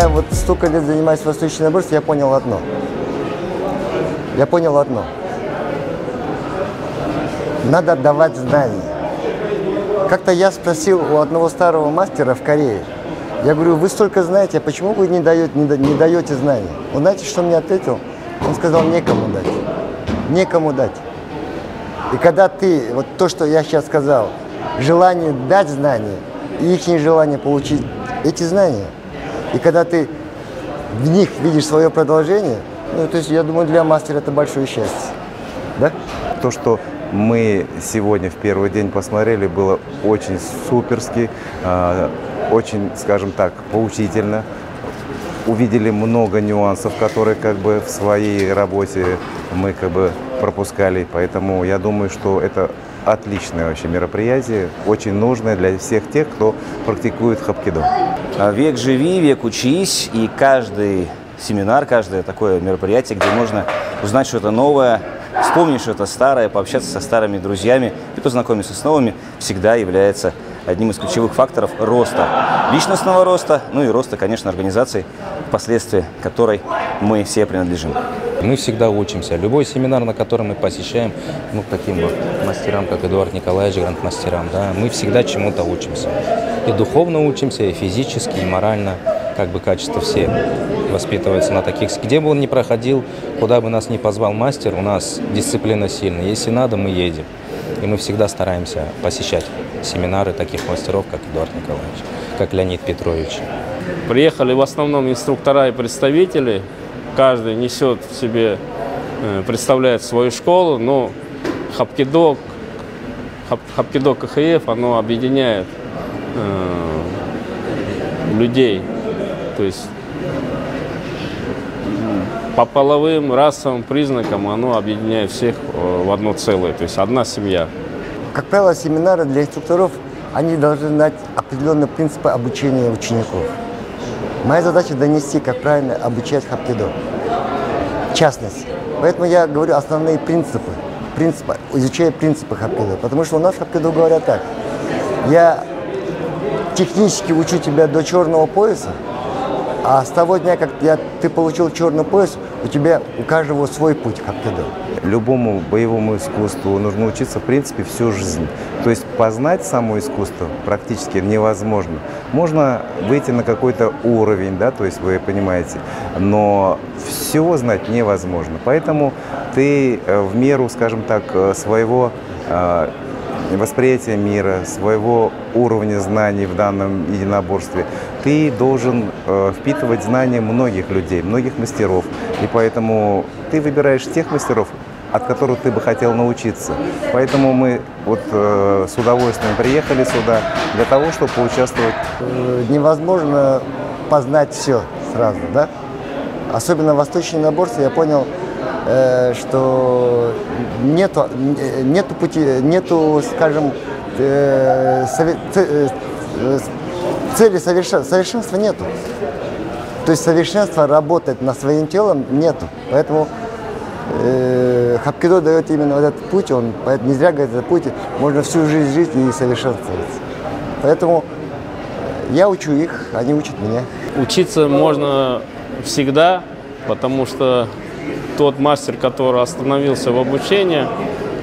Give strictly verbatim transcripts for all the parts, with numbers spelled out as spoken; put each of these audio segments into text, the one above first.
я вот столько лет занимаюсь восточным борством, я понял одно. Я понял одно. Надо отдавать знания. Как-то я спросил у одного старого мастера в Корее. Я говорю, вы столько знаете, почему вы не даете, не, да, не даете знаний? Он, знаете, что мне ответил? Он сказал, некому дать. Некому дать. И когда ты, вот то, что я сейчас сказал, желание дать знания и их нежелание получить эти знания, и когда ты в них видишь свое продолжение, ну, то есть, я думаю, для мастера это большое счастье. Да? То, что мы сегодня в первый день посмотрели, было очень суперски, очень, скажем так, поучительно. Увидели много нюансов, которые как бы в своей работе мы как бы пропускали. Поэтому я думаю, что это отличное вообще мероприятие, очень нужное для всех тех, кто практикует хапкидо. Век живи, век учись, и каждый семинар, каждое такое мероприятие, где можно узнать что-то новое, вспомнить что-то старое, пообщаться со старыми друзьями и познакомиться с новыми, всегда является одним из ключевых факторов роста, личностного роста, ну и роста, конечно, организации, впоследствии которой мы все принадлежим. Мы всегда учимся. Любой семинар, на котором мы посещаем, ну, таким вот мастерам, как Эдуард Николаевич, гранд-мастерам, да, мы всегда чему-то учимся. И духовно учимся, и физически, и морально, как бы качества все воспитываются на таких. Где бы он ни проходил, куда бы нас ни позвал мастер, у нас дисциплина сильная. Если надо, мы едем. И мы всегда стараемся посещать семинары таких мастеров, как Эдуард Николаевич, как Леонид Петрович. Приехали в основном инструктора и представители. Каждый несет в себе, представляет свою школу. Но хапкидок, хапкидок АХФ, оно объединяет э, людей. То есть по половым, расовым признакам оно объединяет всех в одно целое, то есть одна семья. Как правило, семинары для инструкторов, они должны знать определенные принципы обучения учеников. Моя задача донести, как правильно обучать хапкидо, в частности. Поэтому я говорю основные принципы, принципы изучая принципы хапкидо, потому что у нас хапкидо говорят так. Я технически учу тебя до черного пояса, а с того дня, как я, ты получил черный пояс, у тебя у каждого свой путь хапкидо. Любому боевому искусству нужно учиться, в принципе, всю жизнь. То есть познать само искусство практически невозможно. Можно выйти на какой-то уровень, да, то есть вы понимаете, но всего знать невозможно. Поэтому ты в меру, скажем так, своего восприятия мира, своего уровня знаний в данном единоборстве, ты должен э, впитывать знания многих людей, многих мастеров. И поэтому ты выбираешь тех мастеров, от которых ты бы хотел научиться. Поэтому мы вот, э, с удовольствием приехали сюда для того, чтобы поучаствовать. Невозможно познать все сразу, да? Особенно в восточном единоборстве я понял, э, что нету, нету пути, нету, скажем, э, совет, э, э, цели совершен... совершенства нету. То есть совершенство работать над своим телом нету. Поэтому э, хапкидо дает именно вот этот путь, он поэтому не зря говорит, этот путь можно всю жизнь жить и совершенствоваться. Поэтому я учу их, они учат меня. Учиться можно всегда, потому что тот мастер, который остановился в обучении,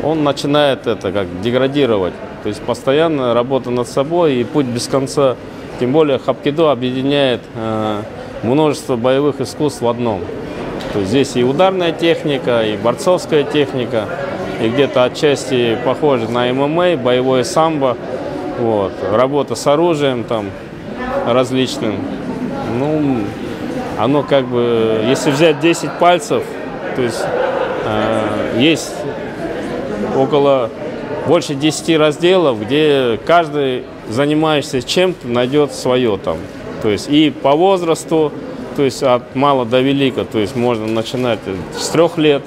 он начинает это как деградировать. То есть постоянно работа над собой и путь без конца. Тем более хапкидо объединяет э, множество боевых искусств в одном. То есть здесь и ударная техника, и борцовская техника, и где-то отчасти похоже на ММА, боевое самбо, вот, работа с оружием там различным. Ну, оно как бы, если взять десять пальцев, то есть э, есть около больше десяти разделов, где каждый занимаешься чем-то, найдет свое там. То есть и по возрасту, то есть от мала до велика, то есть можно начинать с трех лет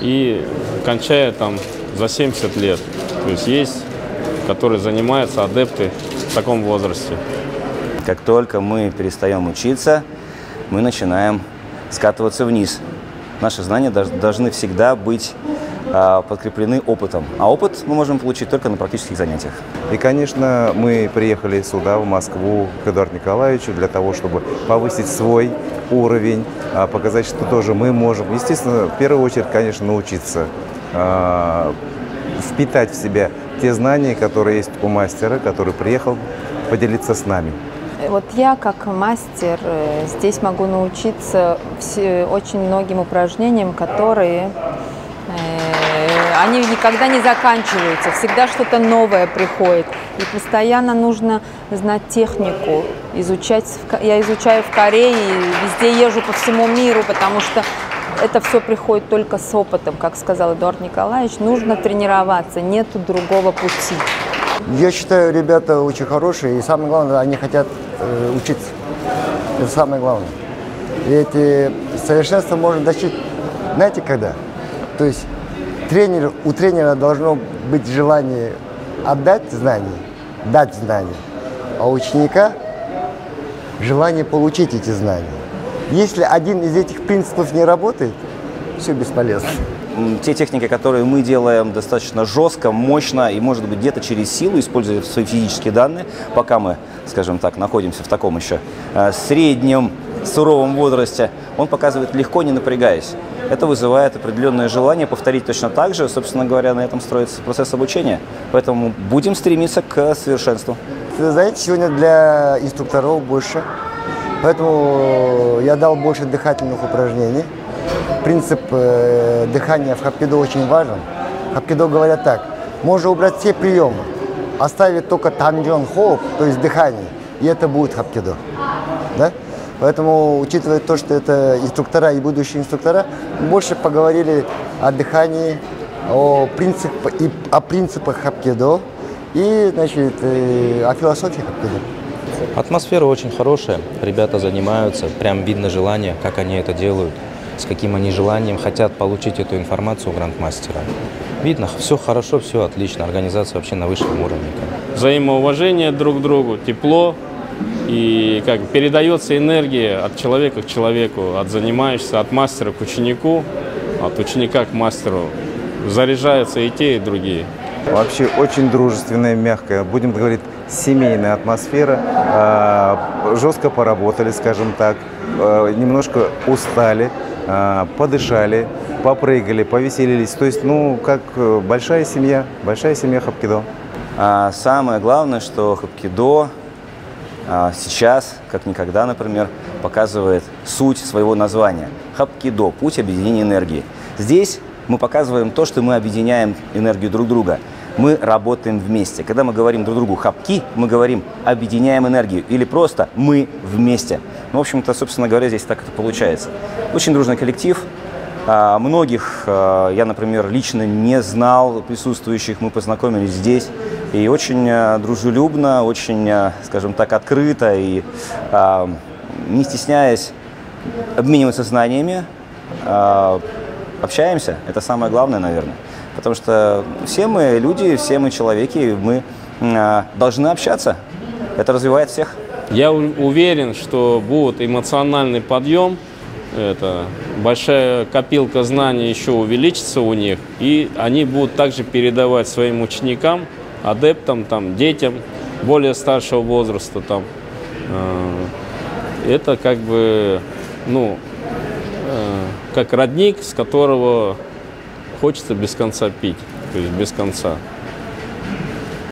и кончая там за семьдесят лет. То есть есть, которые занимаются адепты в таком возрасте. Как только мы перестаем учиться, мы начинаем скатываться вниз. Наши знания должны всегда быть подкреплены опытом. А опыт мы можем получить только на практических занятиях. И, конечно, мы приехали сюда, в Москву, к Эдуарду Николаевичу, для того, чтобы повысить свой уровень, показать, что тоже мы можем. Естественно, в первую очередь, конечно, научиться, впитать в себя те знания, которые есть у мастера, который приехал поделиться с нами. Вот я как мастер здесь могу научиться очень многим упражнениям, которые э, они никогда не заканчиваются, всегда что-то новое приходит. И постоянно нужно знать технику, изучать. Я изучаю в Корее, везде езжу по всему миру, потому что это все приходит только с опытом, как сказал Эдуард Николаевич. Нужно тренироваться, нету другого пути. Я считаю, ребята очень хорошие, и самое главное, они хотят э, учиться. Это самое главное. И эти совершенства можно достичь, знаете, когда? То есть тренер, у тренера должно быть желание отдать знания, дать знания, а у ученика желание получить эти знания. Если один из этих принципов не работает, все бесполезно. Те техники, которые мы делаем достаточно жестко, мощно и, может быть, где-то через силу, используя свои физические данные, пока мы, скажем так, находимся в таком еще среднем суровом возрасте, он показывает легко, не напрягаясь. Это вызывает определенное желание повторить точно так же. Собственно говоря, на этом строится процесс обучения. Поэтому будем стремиться к совершенству. Вы знаете, сегодня для инструкторов больше. Поэтому я дал больше дыхательных упражнений. Принцип э, дыхания в хапкидо очень важен. Хапкидо говорят так: можно убрать все приемы, оставить только тан-джон-хо, то есть дыхание, и это будет хапкидо. Да? Поэтому, учитывая то, что это инструктора и будущие инструктора, больше поговорили о дыхании, о, принцип, и, о принципах хапкидо и, значит, и о философии хапкидо. Атмосфера очень хорошая, ребята занимаются, прям видно желание, как они это делают, с каким они желанием хотят получить эту информацию у грандмастера. Видно, все хорошо, все отлично, организация вообще на высшем уровне. Взаимоуважение друг к другу, тепло, и как передается энергия от человека к человеку, от занимающегося, от мастера к ученику, от ученика к мастеру. Заряжаются и те, и другие. Вообще очень дружественная, мягкая, будем говорить, семейная атмосфера. Жестко поработали, скажем так, немножко устали, подышали, попрыгали, повеселились. То есть, ну, как большая семья, большая семья хапкидо. А самое главное, что хапкидо сейчас, как никогда, например, показывает суть своего названия. Хапкидо – путь объединения энергии. Здесь мы показываем то, что мы объединяем энергию друг друга. Мы работаем вместе. Когда мы говорим друг другу «хапки», мы говорим «объединяем энергию» или просто «мы вместе». Ну, в общем-то, собственно говоря, здесь так это получается. Очень дружный коллектив. Многих я, например, лично не знал присутствующих. Мы познакомились здесь. И очень дружелюбно, очень, скажем так, открыто и, не стесняясь, обмениваться знаниями, общаемся. Это самое главное, наверное. Потому что все мы люди, все мы человеки, мы э, должны общаться. Это развивает всех. Я уверен, что будет эмоциональный подъем, это, большая копилка знаний еще увеличится у них, и они будут также передавать своим ученикам, адептам, там, детям более старшего возраста. Там. Э, это как бы, ну, э, как родник, с которого хочется без конца пить, то есть без конца.